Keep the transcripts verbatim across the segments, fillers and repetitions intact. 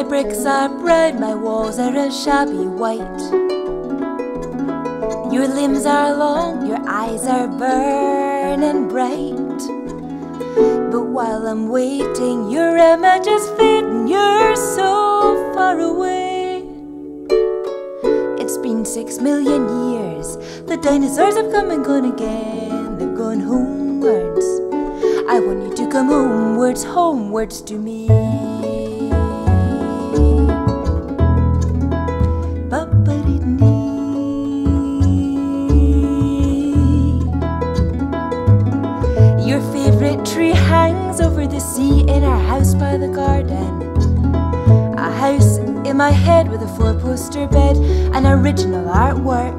My bricks are brown, my walls are a shabby white. Your limbs are long, your eyes are burning bright. But while I'm waiting, your image is fading, you're so far away. It's been six million years, the dinosaurs have come and gone again. They're gone homewards, I want you to come homewards, homewards to me. Your favourite tree hangs over the sea in our house by the garden. A house in my head with a four-poster bed, an original artwork.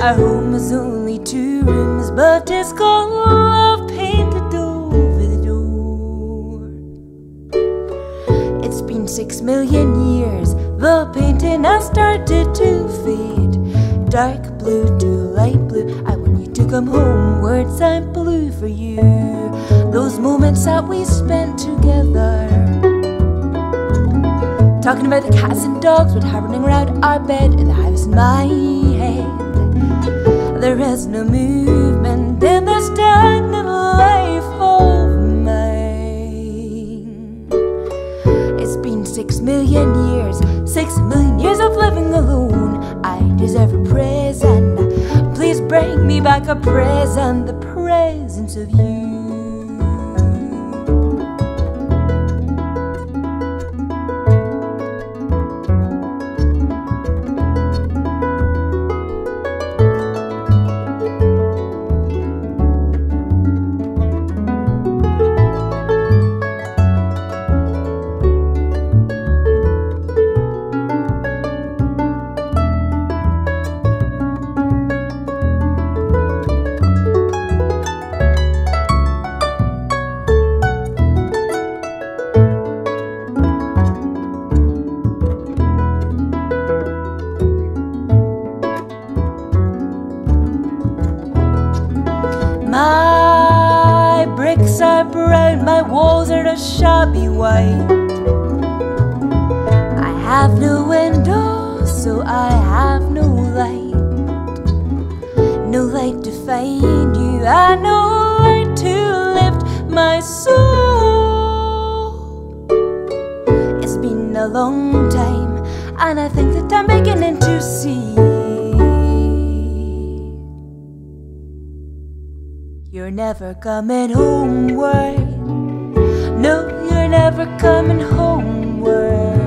Our home is only two rooms, but it's got love painted over the door. It's been six million years, the painting has started to fade. Dark blue to light blue, I want you to come homewards, I'm blue for you. Those moments that we spent together, talking about the cats and dogs were happening around our bed in the house in my head. There is no movement in this stagnant life of mine. It's been six million years, six million years of living alone. I deserve a present, please bring me back a present, the presence of you. My bricks are brown, my walls are a shabby white. I have no windows, so I have no light. No light to find you, and no light to lift my soul. It's been a long time, and I think that I'm beginning to see. You're never coming homeward. No, you're never coming homeward.